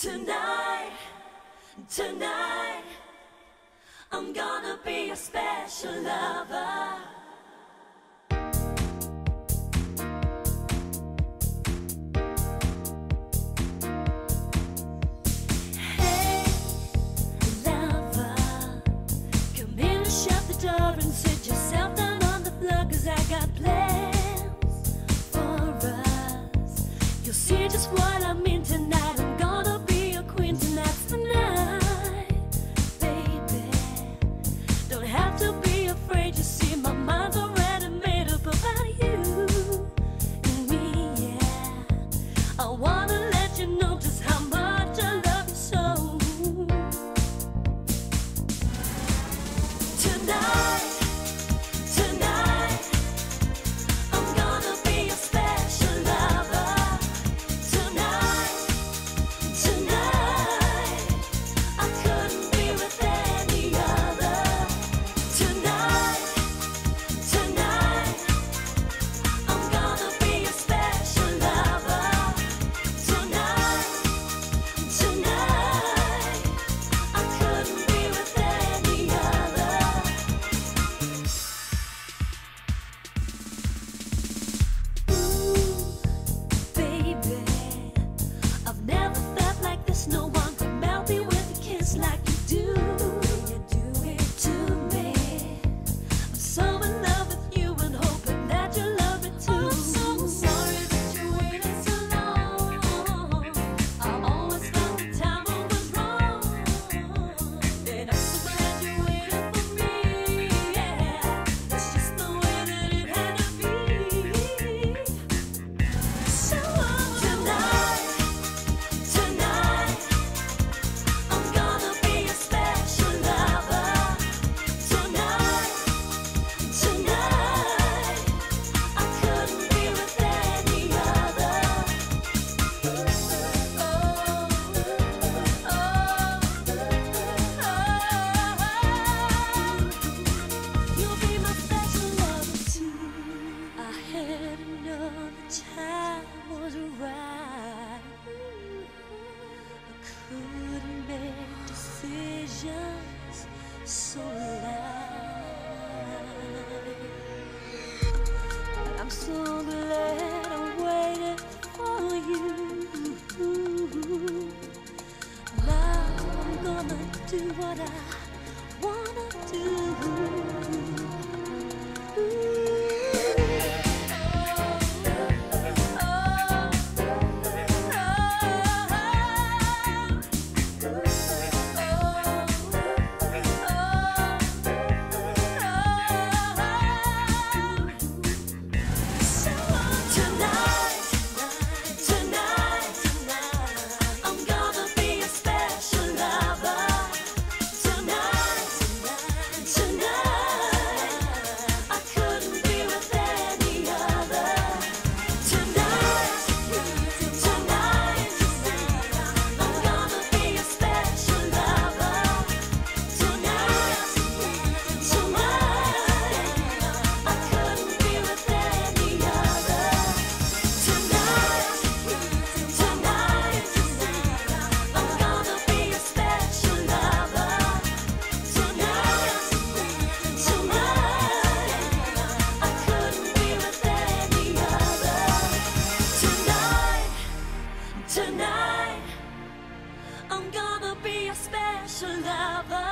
Tonight, tonight, I'm gonna be a special lover. Hey, lover, come in and shut the door and sit yourself down on the floor, cause I got plans for us. You'll see just what I mean tonight. I'm gonna be a queen tonight, baby. Don't have to be afraid. You see, my mind's already made up about you and me, yeah. I wanna let you know just how much I love you so. Tonight, tonight, I'm gonna be a special lover. Tonight, tonight, I couldn't be with any other. Tonight, tonight, I'm gonna be a special lover. Tonight, tonight, I couldn't be with any other. Ooh, baby, I've never felt like this. No one could melt me with a kiss like you do. You do it to me. I'm so in love with you and hoping that you love it too. I'm so sorry that you waited so long. I always felt the timing was wrong. And I'm so glad you waited for me. Yeah, that's just the way that it had to be. So tonight, tonight, I'm gonna be a special lover. Tonight, tonight, I couldn't be with any other. You'll be my special lover too. I had another time was right. I couldn't make decisions so loud. But I'm so glad I waited for you. Now I'm gonna do what I wanna do. Tonight, tonight, I'm gonna be a special lover. Tonight, tonight, I couldn't be with any other. Tonight, tonight, I'm gonna be a special lover. Tonight, tonight, I couldn't be with any other. Tonight, tonight, I'm gonna be a special lover. Tonight, tonight, I couldn't be with any other. Tonight, tonight, I'm gonna be a special lover.